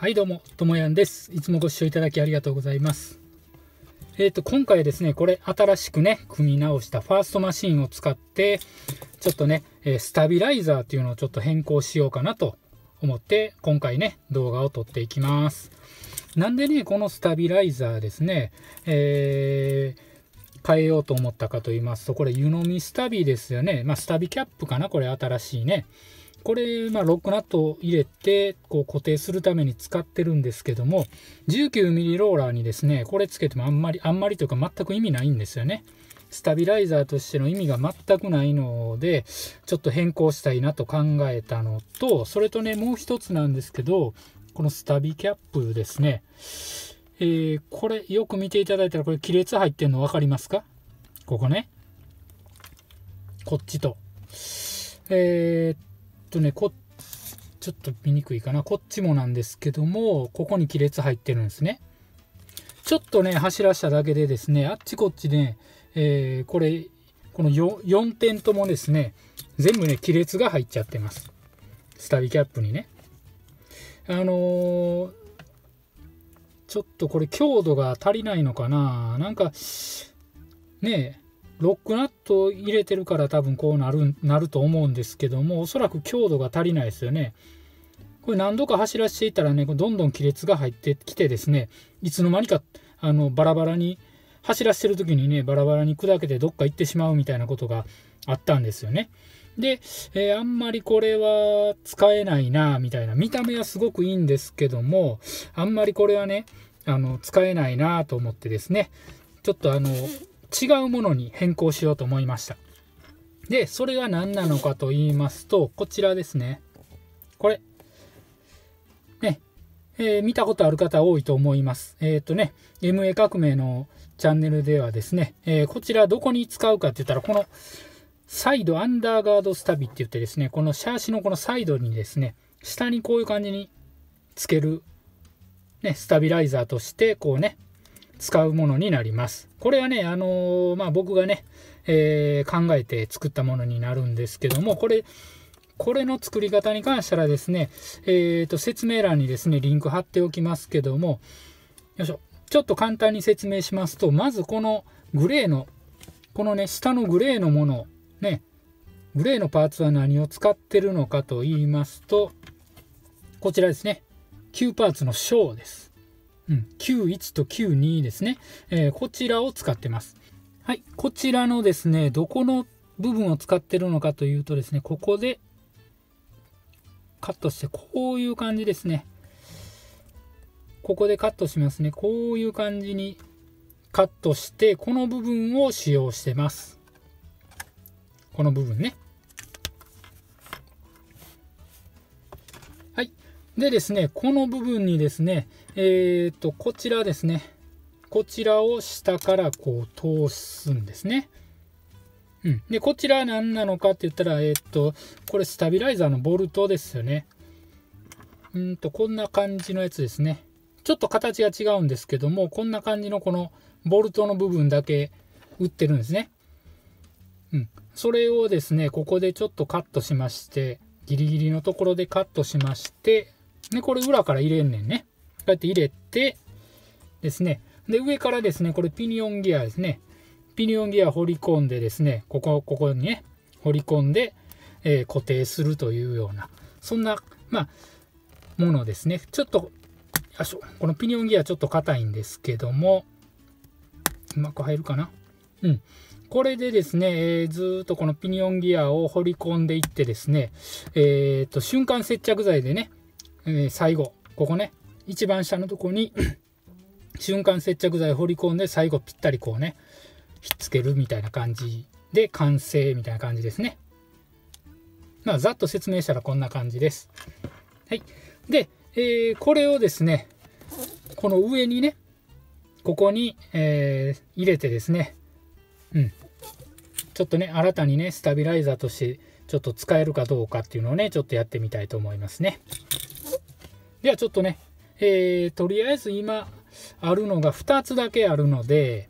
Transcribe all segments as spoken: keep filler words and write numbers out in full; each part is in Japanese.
はいどうも、ともやんです。いつもご視聴いただきありがとうございます。えっと、今回はですね、これ新しくね、組み直したファーストマシンを使って、ちょっとね、スタビライザーっていうのをちょっと変更しようかなと思って、今回ね、動画を撮っていきます。なんでね、このスタビライザーですね、えー、変えようと思ったかと言いますと、これ湯飲みスタビですよね。まあ、スタビキャップかな、これ新しいね。これ、まあ、ロックナットを入れてこう固定するために使ってるんですけども、じゅうきゅうミリローラーにですね、これつけてもあんまり、あんまりというか全く意味ないんですよね。スタビライザーとしての意味が全くないので、ちょっと変更したいなと考えたのと、それとね、もう一つなんですけど、このスタビキャップですね。えー、これ、よく見ていただいたら、これ亀裂入ってるの分かりますか？ここね。こっちと。えーとね、こちょっと見にくいかな、こっちもなんですけども、ここに亀裂入ってるんですね。ちょっとね、走らしただけでですね、あっちこっちね、えー、これこの よんてんともですね、全部ね亀裂が入っちゃってます、スタビキャップにね。あのー、ちょっとこれ強度が足りないのかな、なんかねえロックナットを入れてるから多分こうなる、なると思うんですけども、おそらく強度が足りないですよね。これ何度か走らせていたらね、どんどん亀裂が入ってきてですね、いつの間にかあのバラバラに、走らせてる時にね、バラバラに砕けてどっか行ってしまうみたいなことがあったんですよね。で、えー、あんまりこれは使えないなみたいな、見た目はすごくいいんですけども、あんまりこれはね、あの使えないなと思ってですね、ちょっとあの、違うものに変更しようと思いました。で、それが何なのかと言いますと、こちらですね。これ。ね。えー、見たことある方多いと思います。えっとね、エムエー 革命のチャンネルではですね、えー、こちらどこに使うかって言ったら、このサイドアンダーガードスタビって言ってですね、このシャーシのこのサイドにですね、下にこういう感じにつける、ね、スタビライザーとして、こうね、使うものになります。これはね、あのー、まあ、僕がね、えー、考えて作ったものになるんですけども、これ、これの作り方に関してはですね、えーと、説明欄にですね、リンク貼っておきますけども、よいしょ、ちょっと簡単に説明しますと、まずこのグレーの、このね、下のグレーのもの、ね、グレーのパーツは何を使ってるのかと言いますと、こちらですね、きゅうパーツの小です。うん、きゅういちときゅうにですね、えー、こちらを使ってます。はい、こちらのですね、どこの部分を使ってるのかというとですね、ここでカットして、こういう感じですね。ここでカットしますね。こういう感じにカットして、この部分を使用してます。この部分ね。はい。でですね、この部分にですね、えーと、こちらですね、こちらを下からこう通すんですね。うん、で、こちら何なのかって言ったら、えーと、これスタビライザーのボルトですよね。うんと、こんな感じのやつですね。ちょっと形が違うんですけども、こんな感じのこのボルトの部分だけ打ってるんですね。うん、それをですね、ここでちょっとカットしまして、ギリギリのところでカットしまして、で、これ裏から入れんねんね。こうやって入れてですね、で、上からですね、これピニオンギアですね。ピニオンギアを掘り込んでですね、ここ、ここにね、掘り込んで、えー、固定するというような、そんな、まあ、ものですね。ちょっと、あしょ、このピニオンギアちょっと硬いんですけども、うまく入るかな。うん。これでですね、えー、ずーっとこのピニオンギアを掘り込んでいってですね、えー、っと、瞬間接着剤でね、えー、最後、ここね、一番下のとこに瞬間接着剤を掘り込んで最後ぴったりこうねひっつけるみたいな感じで完成みたいな感じですね。まあざっと説明したらこんな感じです。はい、で、えー、これをですねこの上にねここに、えー、入れてですね、うん、ちょっとね新たにねスタビライザーとしてちょっと使えるかどうかっていうのをねちょっとやってみたいと思いますね。ではちょっとねえー、とりあえず今あるのがふたつだけあるので、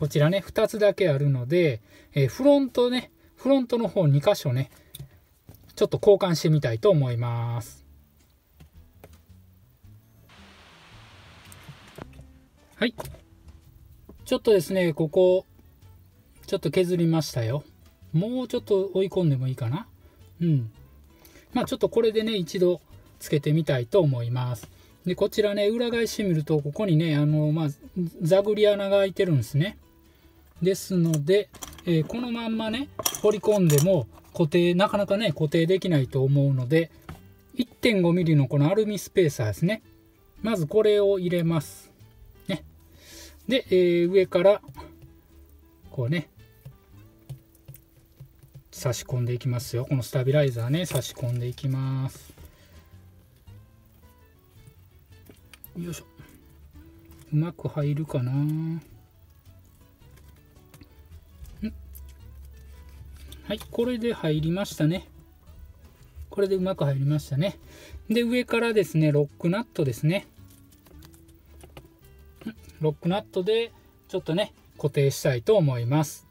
こちらね、ふたつだけあるので、えー、フロントね、フロントの方に箇所ね、ちょっと交換してみたいと思います。はい。ちょっとですね、ここ、ちょっと削りましたよ。もうちょっと追い込んでもいいかな。うん。まあちょっとこれでね、一度つけてみたいと思います。で、こちらね、裏返してみると、ここにね、あの、まあ、ざぐり穴が開いてるんですね。ですので、えー、このまんまね、掘り込んでも固定、なかなかね、固定できないと思うので、いってんごミリ のこのアルミスペーサーですね。まずこれを入れます。ね。で、えー、上から、こうね、差し込んでいきますよ。このスタビライザーね、差し込んでいきます。よいしょ。うまく入るかな。ん？はい、これで入りましたね。これでうまく入りましたね。で、上からですね、ロックナットですね。ロックナットでちょっとね、固定したいと思います。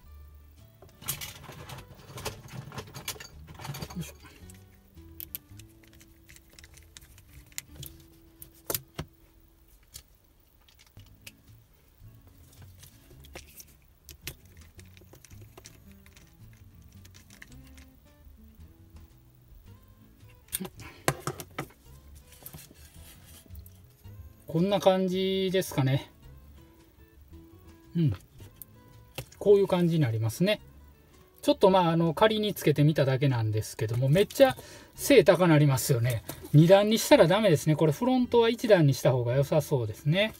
こんな感じですかね。うん。こういう感じになりますね。ちょっとまあ、あの、仮につけてみただけなんですけども、めっちゃ背高なりますよね。に段にしたらダメですね。これフロントはいち段にした方が良さそうですね。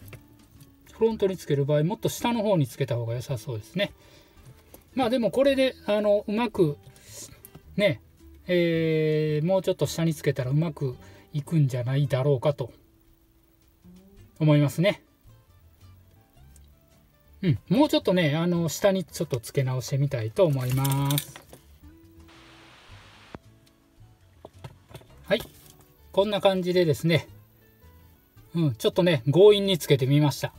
フロントにつける場合、もっと下の方につけた方が良さそうですね。まあでもこれで、あの、うまく、ね、えー、もうちょっと下につけたらうまくいくんじゃないだろうかと思いますね。うん、もうちょっとね、あの下にちょっと付け直してみたいと思います。はい、こんな感じでですね、うん、ちょっとね、強引につけてみました。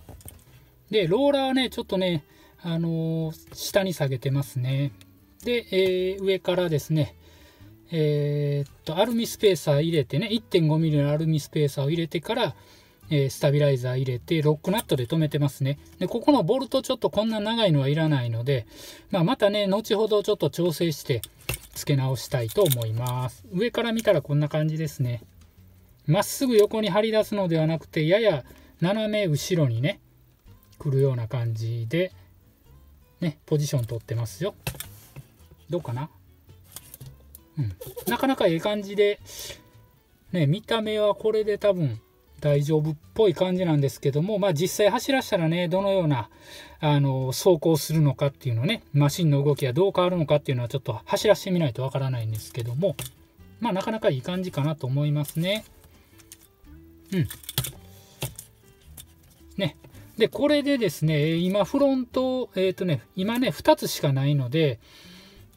で、ローラーね、ちょっとね、あのー、下に下げてますね。で、えー、上からですね、えーっと、アルミスペーサー入れてね、いってんごミリ のアルミスペーサーを入れてから、えー、スタビライザー入れて、ロックナットで留めてますね。で、ここのボルトちょっとこんな長いのはいらないので、まあ、またね、後ほどちょっと調整して付け直したいと思います。上から見たらこんな感じですね。まっすぐ横に張り出すのではなくて、やや斜め後ろにね、来るような感じで、ね、ポジション取ってますよ。どうかな？うん、なかなかええ感じで、ね、見た目はこれで多分大丈夫っぽい感じなんですけども、まあ、実際走らせたらね、どのようなあの走行するのかっていうのね、マシンの動きがどう変わるのかっていうのはちょっと走らせてみないとわからないんですけども、まあ、なかなかいい感じかなと思いますね。うん。ね。で、これでですね、今フロント、えっとね、今ね、ふたつしかないので、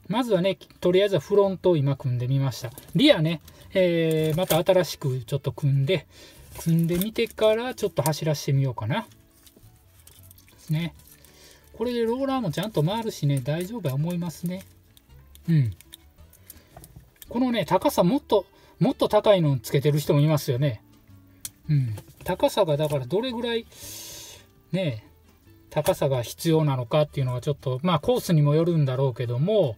まずはね、とりあえずはフロントを今組んでみました。リアね、えー、また新しくちょっと組んで、組んでみてからちょっと走らせてみようかな。ですね。これでローラーもちゃんと回るしね、大丈夫は思いますね。うん。このね、高さもっと、もっと高いのをつけてる人もいますよね。うん。高さがだからどれぐらい、ねえ、高さが必要なのかっていうのはちょっと、まあコースにもよるんだろうけども、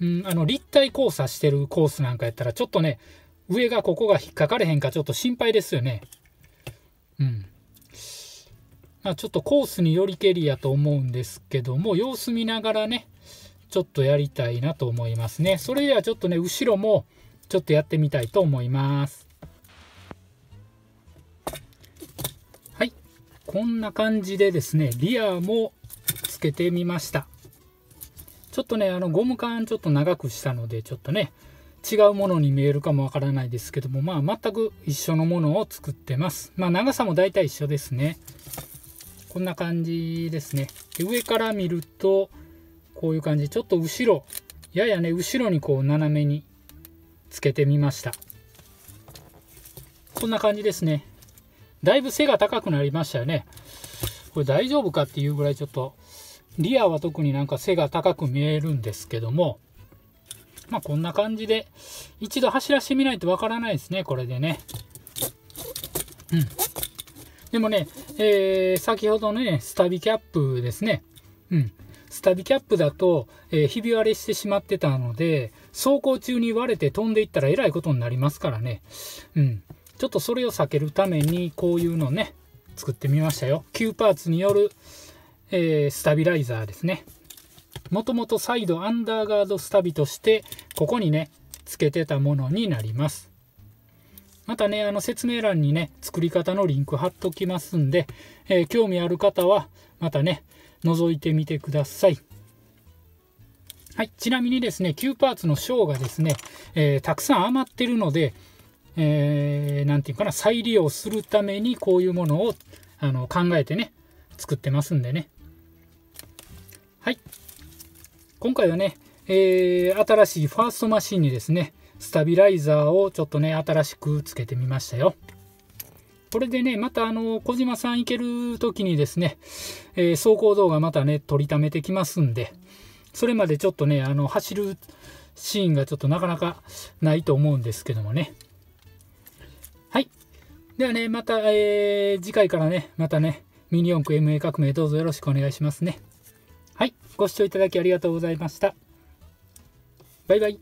うん、あの立体交差してるコースなんかやったらちょっとね、上がここが引っかかれへんかちょっと心配ですよね。うん。まあちょっとコースによりけりやと思うんですけども、様子見ながらね、ちょっとやりたいなと思いますね。それではちょっとね、後ろもちょっとやってみたいと思います。こんな感じでですね、リアもつけてみました。ちょっとね、あのゴム管ちょっと長くしたので、ちょっとね、違うものに見えるかもわからないですけども、まあ全く一緒のものを作ってます。まあ長さも大体一緒ですね。こんな感じですね。で、上から見ると、こういう感じ。ちょっと後ろ、ややね、後ろにこう斜めにつけてみました。こんな感じですね。だいぶ背が高くなりましたよね。これ大丈夫かっていうぐらいちょっと、リアは特になんか背が高く見えるんですけども、まあこんな感じで、一度走らせてみないとわからないですね、これでね。うん。でもね、えー、先ほどのね、スタビキャップですね。うん。スタビキャップだと、えー、ひび割れしてしまってたので、走行中に割れて飛んでいったらえらいことになりますからね。うん。ちょっとそれを避けるために、こういうのをね、作ってみましたよ。きゅうパーツによる、えー、スタビライザーですね。もともとサイドアンダーガードスタビとして、ここにね、つけてたものになります。またね、あの説明欄にね、作り方のリンク貼っときますんで、えー、興味ある方は、またね、覗いてみてください。はい、ちなみにですね、きゅうパーツのショーがですね、えー、たくさん余ってるので、えー、なんていうかな、再利用するためにこういうものをあの考えてね、作ってますんでね。はい。今回はね、えー、新しいファーストマシンにですね、スタビライザーをちょっとね、新しくつけてみましたよ。これでね、またあの、小島さん行ける時にですね、えー、走行動画またね、撮りためてきますんで、それまでちょっとね、あの、走るシーンがちょっとなかなかないと思うんですけどもね。はい。ではね、また、えー、次回からね、またね、ミニ四駆 エムエー 革命どうぞよろしくお願いしますね。はい。ご視聴いただきありがとうございました。バイバイ。